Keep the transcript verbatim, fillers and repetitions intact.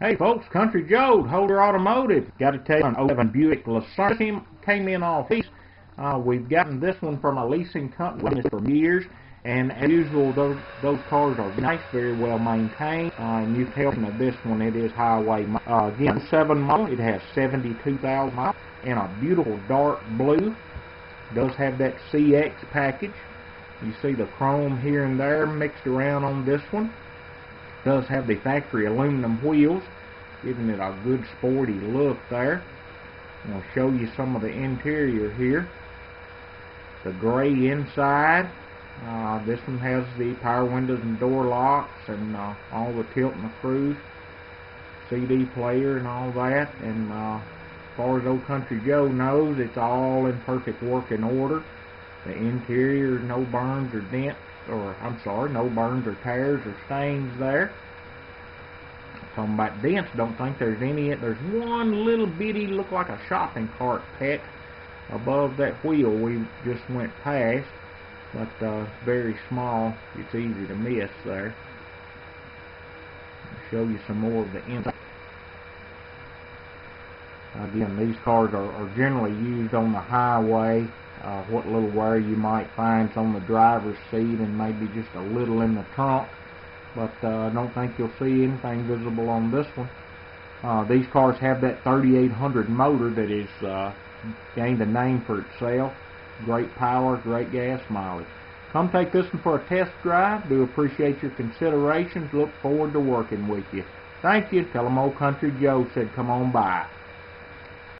Hey folks, Country Joe, Holder Automotive. Got to tell you, an oh seven Buick Lucerne came in off lease. Uh, we've gotten this one from a leasing company for years, and as usual, those those cars are nice, very well maintained. Uh, and you can tell from this one, it is highway. Uh, again, seven model. It has seventy-two thousand miles in a beautiful dark blue. Does have that C X package. You see the chrome here and there mixed around on this one. Does have the factory aluminum wheels, giving it a good sporty look there. And I'll show you some of the interior here. The gray inside. Uh, this one has the power windows and door locks and uh, all the tilt and the cruise, C D player and all that. And uh, as far as old Country Joe knows, it's all in perfect working order. The interior, no burns or dents, or I'm sorry, no burns or tears or stains there. Talking about dents, don't think there's any. There's one little bitty, look like a shopping cart peck above that wheel we just went past, but uh, very small. It's easy to miss there. I'll show you some more of the inside. Again, these cars are, are generally used on the highway. Uh, what little wear you might find is on the driver's seat and maybe just a little in the trunk, but I uh, don't think you'll see anything visible on this one. Uh, these cars have that thirty-eight hundred motor that is uh, gained a name for itself. Great power, great gas mileage. Come take this one for a test drive. Do appreciate your considerations. Look forward to working with you. Thank you. Tell them old Country Joe said come on by.